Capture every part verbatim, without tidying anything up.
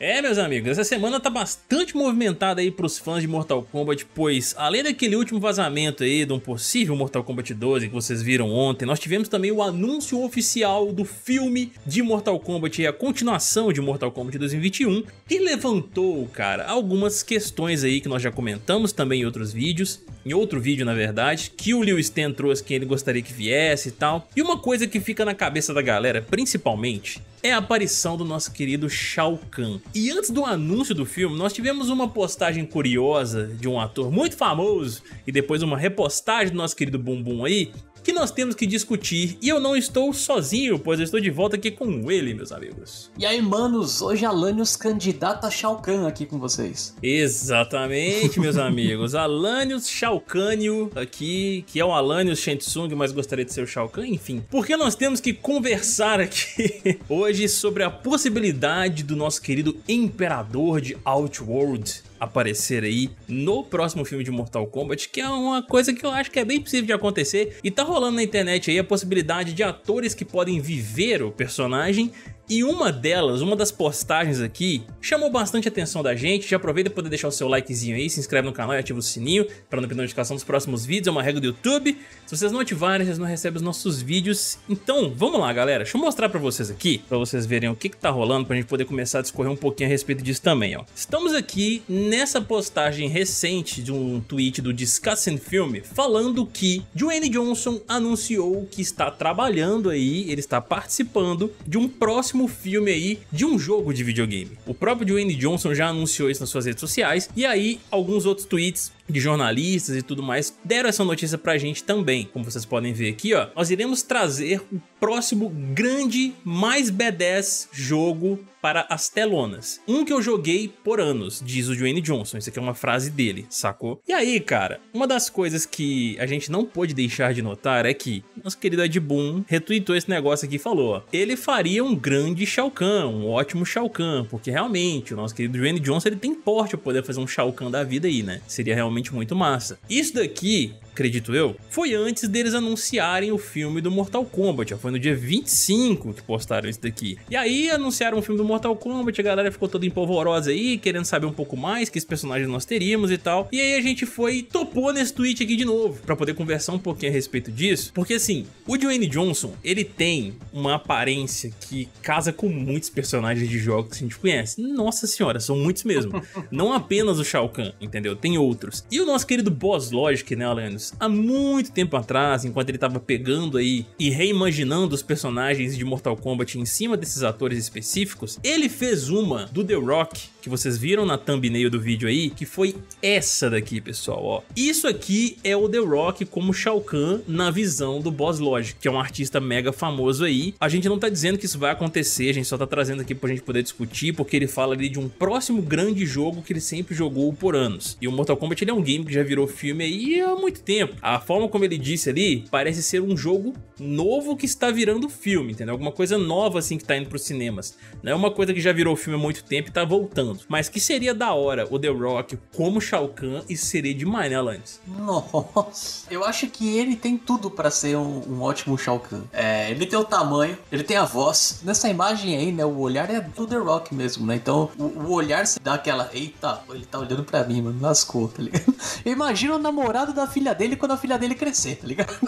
É, meus amigos, essa semana tá bastante movimentada aí pros fãs de Mortal Kombat, pois além daquele último vazamento aí de um possível Mortal Kombat doze que vocês viram ontem, nós tivemos também o anúncio oficial do filme de Mortal Kombat e a continuação de Mortal Kombat dois mil e vinte e um, que levantou, cara, algumas questões aí que nós já comentamos também em outros vídeos, em outro vídeo na verdade, que o Liu Sten trouxe quem ele gostaria que viesse e tal. E uma coisa que fica na cabeça da galera, principalmente, é a aparição do nosso querido Shao Kahn. E antes do anúncio do filme, nós tivemos uma postagem curiosa de um ator muito famoso e depois uma repostagem do nosso querido Bumbum aí, que nós temos que discutir, e eu não estou sozinho, pois eu estou de volta aqui com ele, meus amigos. E aí, manos, hoje Alanius candidata Shao Kahn aqui com vocês. Exatamente, meus amigos, Alanius Shao Kahnio aqui, que é o Alanius Shensung, mas gostaria de ser o Shao Kahn, enfim. Porque nós temos que conversar aqui hoje sobre a possibilidade do nosso querido Imperador de Outworld aparecer aí no próximo filme de Mortal Kombat, que é uma coisa que eu acho que é bem possível de acontecer, e tá rolando na internet aí a possibilidade de atores que podem viver o personagem. E uma delas, uma das postagens aqui, chamou bastante a atenção da gente. Já aproveita para poder deixar o seu likezinho aí, se inscreve no canal e ativa o sininho para não perder notificação dos próximos vídeos, é uma regra do YouTube. Se vocês não ativarem, vocês não recebem os nossos vídeos. Então, vamos lá, galera. Deixa eu mostrar para vocês aqui, para vocês verem o que que tá rolando, pra gente poder começar a discorrer um pouquinho a respeito disso também, ó. Estamos aqui nessa postagem recente de um tweet do Discussing Film, falando que Dwayne Johnson anunciou que está trabalhando aí, ele está participando de um próximo filme aí de um jogo de videogame. O próprio Dwayne Johnson já anunciou isso nas suas redes sociais, e aí alguns outros tweets de jornalistas e tudo mais deram essa notícia pra gente também. Como vocês podem ver aqui, ó, nós iremos trazer o próximo grande, mais badass jogo para as telonas. Um que eu joguei por anos, diz o Dwayne Johnson. Isso aqui é uma frase dele, sacou? E aí, cara, uma das coisas que a gente não pôde deixar de notar é que nosso querido Ed Boon retweetou esse negócio aqui e falou, ó, ele faria um grande Shao Kahn, um ótimo Shao Kahn, porque realmente o nosso querido Dwayne Johnson, ele tem porte pra poder fazer um Shao Kahn da vida aí, né? Seria realmente muito massa. Isso daqui, acredito eu, foi antes deles anunciarem o filme do Mortal Kombat, foi no dia vinte e cinco que postaram isso daqui. E aí anunciaram o filme do Mortal Kombat, a galera ficou toda empolvorosa aí, querendo saber um pouco mais, que esse personagem nós teríamos e tal. E aí a gente foi e topou nesse tweet aqui de novo, pra poder conversar um pouquinho a respeito disso, porque assim, o Dwayne Johnson, ele tem uma aparência que casa com muitos personagens de jogos que a gente conhece. Nossa senhora, são muitos mesmo. Não apenas o Shao Kahn, entendeu? Tem outros. E o nosso querido Boss Logic, né, Alanius? Há muito tempo atrás, enquanto ele tava pegando aí e reimaginando os personagens de Mortal Kombat em cima desses atores específicos, ele fez uma do The Rock, que vocês viram na thumbnail do vídeo aí, que foi essa daqui, pessoal, ó. Isso aqui é o The Rock como Shao Kahn na visão do Boss Logic, que é um artista mega famoso aí. A gente não tá dizendo que isso vai acontecer, a gente só tá trazendo aqui pra gente poder discutir, porque ele fala ali de um próximo grande jogo que ele sempre jogou por anos. E o Mortal Kombat, ele é um game que já virou filme aí há muito tempo. A forma como ele disse ali parece ser um jogo novo que está virando filme, entendeu? Alguma coisa nova assim que está indo para os cinemas. Não é uma coisa que já virou filme há muito tempo e tá voltando. Mas que seria da hora o The Rock como Shao Kahn, e seria demais, né, Alanius? Nossa, eu acho que ele tem tudo para ser um, um ótimo Shao Kahn. É, ele tem o tamanho, ele tem a voz. Nessa imagem aí, né, o olhar é do The Rock mesmo, né? Então o, o olhar se dá aquela, eita, ele tá olhando para mim, mano, lascou, tá ligado? Imagina o namorado da filha dele quando a filha dele crescer, tá ligado?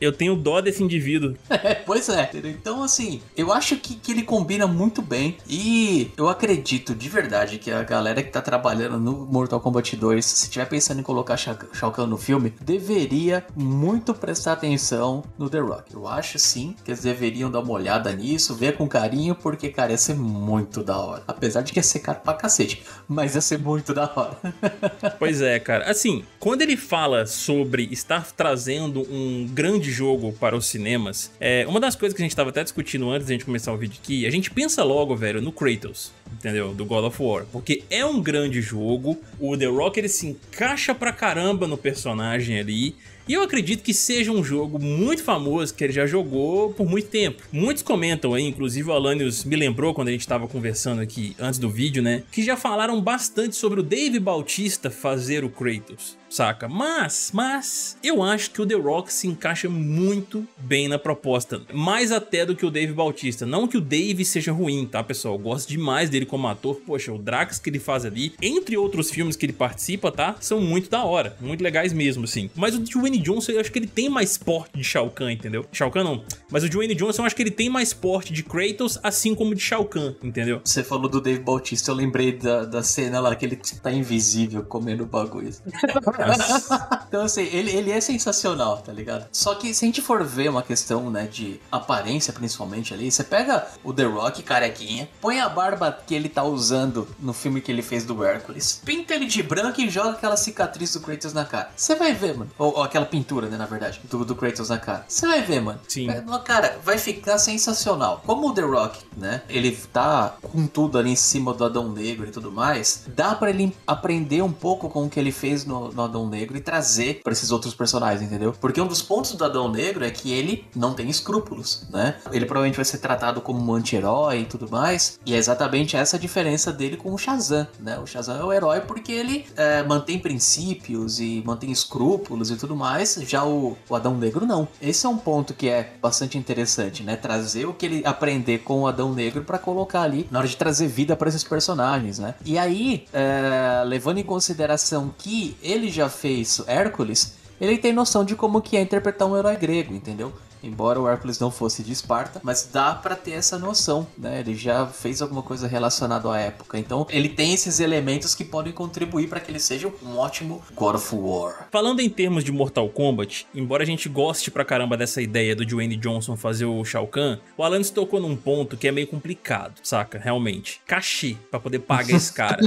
Eu tenho dó desse indivíduo. É, pois é. Então, assim, eu acho que, que ele combina muito bem, e eu acredito de verdade que a galera que tá trabalhando no Mortal Kombat dois, se tiver pensando em colocar Shao Kahn no filme, deveria muito prestar atenção no The Rock. Eu acho, sim, que eles deveriam dar uma olhada nisso, ver com carinho, porque, cara, ia ser muito da hora. Apesar de que ia ser caro pra cacete, mas ia ser muito da hora. Pois é, cara. Assim, quando ele fala sobre estar trazendo um grande jogo para os cinemas, é uma das coisas que a gente estava até discutindo antes da gente começar o vídeo aqui. A gente pensa logo, velho, no Kratos, entendeu? Do God of War, porque é um grande jogo. O The Rock, ele se encaixa pra caramba no personagem ali. E eu acredito que seja um jogo muito famoso, que ele já jogou por muito tempo. Muitos comentam aí, inclusive o Alanius me lembrou quando a gente estava conversando aqui antes do vídeo, né? Que já falaram bastante sobre o David Bautista fazer o Kratos, saca? Mas, mas, eu acho que o The Rock se encaixa muito bem na proposta. Mais até do que o David Bautista. Não que o Dave seja ruim, tá, pessoal? Eu gosto demais dele como ator. Poxa, o Drax que ele faz ali, entre outros filmes que ele participa, tá? São muito da hora. Muito legais mesmo, assim. Mas o Dwayne Johnson, eu acho que ele tem mais porte de Shao Kahn, entendeu? Shao Kahn não. Mas o Dwayne Johnson, eu acho que ele tem mais porte de Kratos, assim como de Shao Kahn, entendeu? Você falou do Dave Bautista, eu lembrei da, da cena lá que ele tá invisível comendo bagulho. Então, assim, ele, ele é sensacional, tá ligado? Só que se a gente for ver uma questão, né, de aparência, principalmente ali, você pega o The Rock, carequinha, põe a barba que ele tá usando no filme que ele fez do Hércules, pinta ele de branco e joga aquela cicatriz do Kratos na cara. Você vai ver, mano. Ou, ou aquela pintura, né, na verdade, do, do Kratos na cara. Você vai ver, mano. Sim. Cara, vai ficar sensacional. Como o The Rock, né, ele tá com tudo ali em cima do Adão Negro e tudo mais, dá pra ele aprender um pouco com o que ele fez no, no Adão Negro e trazer pra esses outros personagens, entendeu? Porque um dos pontos do Adão Negro é que ele não tem escrúpulos, né? Ele provavelmente vai ser tratado como um anti-herói e tudo mais, e é exatamente essa a diferença dele com o Shazam, né? O Shazam é o herói porque ele é, mantém princípios e mantém escrúpulos e tudo mais, já o, o Adão Negro não. Esse é um ponto que é bastante interessante, né? Trazer o que ele aprender com o Adão Negro pra colocar ali na hora de trazer vida pra esses personagens, né? E aí, é, levando em consideração que ele já fez Hércules, ele tem noção de como que é interpretar um herói grego, entendeu? Embora o Hércules não fosse de Esparta, mas dá pra ter essa noção, né? Ele já fez alguma coisa relacionada à época. Então, ele tem esses elementos que podem contribuir pra que ele seja um ótimo God of War. Falando em termos de Mortal Kombat, embora a gente goste pra caramba dessa ideia do Dwayne Johnson fazer o Shao Kahn, o Alanius tocou num ponto que é meio complicado, saca? Realmente. Cachê pra poder pagar esse cara.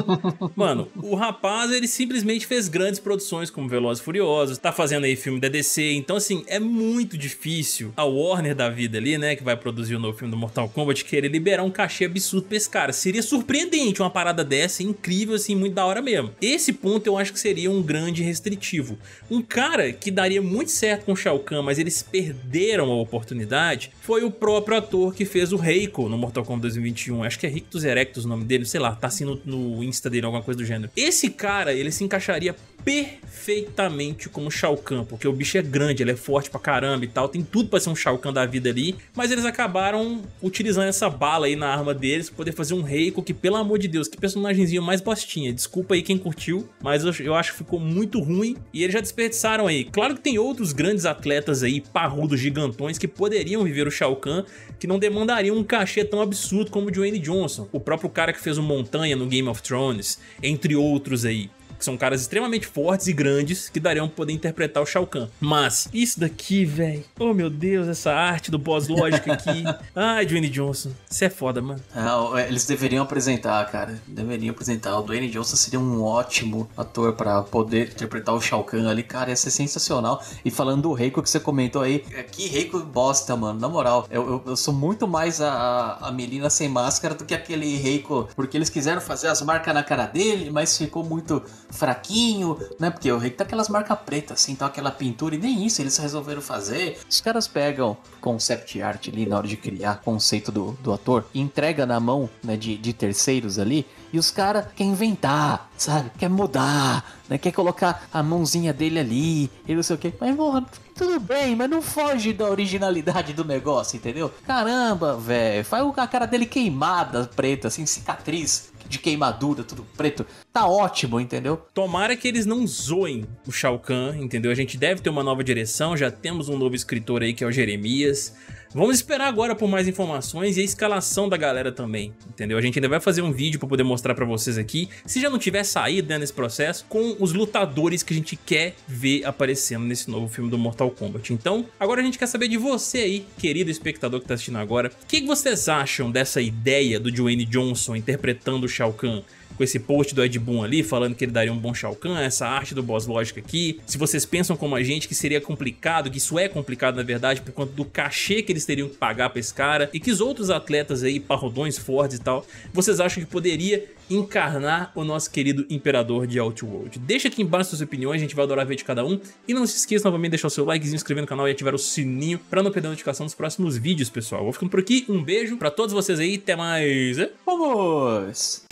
Mano, o rapaz, ele simplesmente fez grandes produções como Velozes e Furiosos, tá fazendo aí filme da D C, então, assim, é muito difícil a Warner da vida ali, né, que vai produzir o novo filme do Mortal Kombat, querer liberar um cachê absurdo pra esse cara. Seria surpreendente uma parada dessa, incrível, assim, muito da hora mesmo. Esse ponto eu acho que seria um grande restritivo. Um cara que daria muito certo com o Shao Kahn, mas eles perderam a oportunidade, foi o próprio ator que fez o Reiko no Mortal Kombat dois mil e vinte e um. Acho que é Rictus Erectus o nome dele, sei lá, tá assim no, no Insta dele, alguma coisa do gênero. Esse cara, ele se encaixaria perfeitamente como Shao Kahn, porque o bicho é grande, ele é forte pra caramba e tal, tem tudo pra ser um Shao Kahn da vida ali, mas eles acabaram utilizando essa bala aí na arma deles pra poder fazer um Reiko que, pelo amor de Deus, que personagemzinho mais bostinha, desculpa aí quem curtiu, mas eu, eu acho que ficou muito ruim e eles já desperdiçaram aí. Claro que tem outros grandes atletas aí, parrudos, gigantões, que poderiam viver o Shao Kahn, que não demandariam um cachê tão absurdo como o Dwayne Johnson, o próprio cara que fez o Montanha no Game of Thrones, entre outros aí, que são caras extremamente fortes e grandes que dariam pra poder interpretar o Shao Kahn. Mas isso daqui, velho. Oh, meu Deus, essa arte do Boss Logic aqui. Ai, Dwayne Johnson. Isso é foda, mano. Ah, eles deveriam apresentar, cara. Deveriam apresentar. O Dwayne Johnson seria um ótimo ator pra poder interpretar o Shao Kahn ali. Cara, ia ser sensacional. E falando do Reiko que você comentou aí, que Reiko bosta, mano. Na moral, eu, eu, eu sou muito mais a, a Melina sem máscara do que aquele Reiko. Porque eles quiseram fazer as marcas na cara dele, mas ficou muito fraquinho, né? Porque o Reiko tá aquelas marcas pretas, assim, tá aquela pintura, e nem isso eles resolveram fazer. Os caras pegam concept art ali na hora de criar conceito do, do ator, e entrega na mão, né, de, de terceiros ali, e os caras querem inventar, sabe? Quer mudar, né? Quer colocar a mãozinha dele ali, e não sei o que. Mas, mano, tudo bem, mas não foge da originalidade do negócio, entendeu? Caramba, velho, faz a cara dele queimada, preta, assim, cicatriz de queimadura, tudo preto. Tá ótimo, entendeu? Tomara que eles não zoem o Shao Kahn, entendeu? A gente deve ter uma nova direção, já temos um novo escritor aí que é o Jeremias. Vamos esperar agora por mais informações e a escalação da galera também, entendeu? A gente ainda vai fazer um vídeo pra poder mostrar pra vocês aqui, se já não tiver saído, né, nesse processo, com os lutadores que a gente quer ver aparecendo nesse novo filme do Mortal Kombat. Então, agora a gente quer saber de você aí, querido espectador que tá assistindo agora, o que, que vocês acham dessa ideia do Dwayne Johnson interpretando o Shao Kahn? com esse post do Ed Boon ali, falando que ele daria um bom Shao Kahn, essa arte do Boss Logic aqui. Se vocês pensam como a gente que seria complicado, que isso é complicado na verdade, por conta do cachê que eles teriam que pagar pra esse cara, e que os outros atletas aí, parrodões, fortes e tal, vocês acham que poderia encarnar o nosso querido imperador de Outworld? Deixa aqui embaixo suas opiniões, a gente vai adorar ver de cada um. E não se esqueça novamente de deixar o seu likezinho, inscrever no canal e ativar o sininho pra não perder a notificação dos próximos vídeos, pessoal. Vou ficando por aqui, um beijo pra todos vocês aí, até mais. Vamos!